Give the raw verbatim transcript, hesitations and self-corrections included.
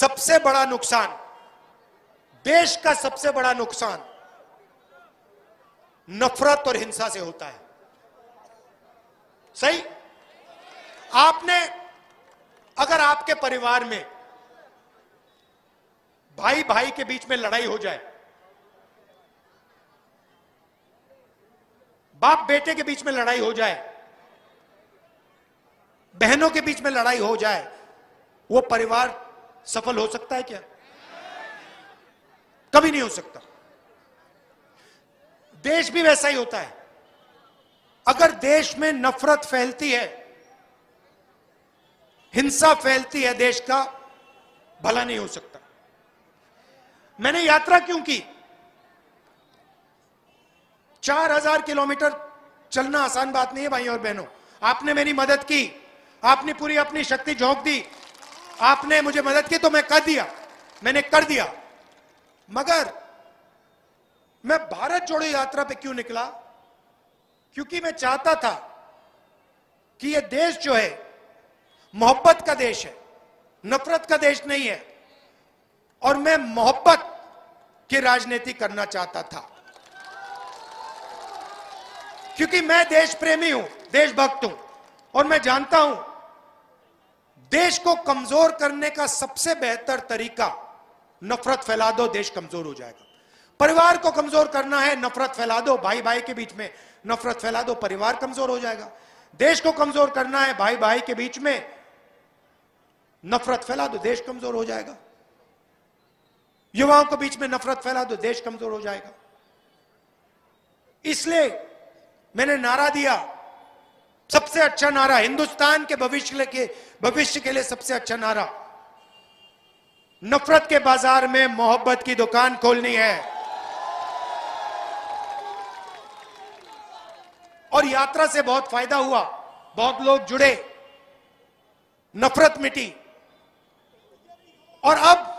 सबसे बड़ा नुकसान, देश का सबसे बड़ा नुकसान नफरत और हिंसा से होता है। सही? आपने, अगर आपके परिवार में भाई भाई के बीच में लड़ाई हो जाए, बाप बेटे के बीच में लड़ाई हो जाए, बहनों के बीच में लड़ाई हो जाए, वो परिवार सफल हो सकता है क्या? कभी नहीं हो सकता। देश भी वैसा ही होता है। अगर देश में नफरत फैलती है, हिंसा फैलती है, देश का भला नहीं हो सकता। मैंने यात्रा क्यों की? चार हजार किलोमीटर चलना आसान बात नहीं है भाइयों और बहनों। आपने मेरी मदद की, आपने पूरी अपनी शक्ति झोंक दी, आपने मुझे मदद की तो मैं कर दिया, मैंने कर दिया। मगर मैं भारत जोड़ो यात्रा पे क्यों निकला? क्योंकि मैं चाहता था कि यह देश जो है मोहब्बत का देश है, नफरत का देश नहीं है, और मैं मोहब्बत की राजनीति करना चाहता था। क्योंकि मैं देश प्रेमी हूं, देशभक्त हूं, और मैं जानता हूं देश को कमजोर करने का सबसे बेहतर तरीका, नफरत फैला दो देश कमजोर हो जाएगा। परिवार को कमजोर करना है, नफरत फैला दो, भाई भाई के बीच में नफरत फैला दो, परिवार कमजोर हो जाएगा। देश को कमजोर करना है, भाई भाई के बीच में नफरत फैला दो, देश कमजोर हो जाएगा। युवाओं के बीच में नफरत फैला दो, देश कमजोर हो जाएगा। इसलिए मैंने नारा दिया, सबसे अच्छा नारा, हिंदुस्तान के भविष्य के भविष्य के लिए सबसे अच्छा नारा, नफरत के बाजार में मोहब्बत की दुकान खोलनी है। और यात्रा से बहुत फायदा हुआ, बहुत लोग जुड़े, नफरत मिटी। और अब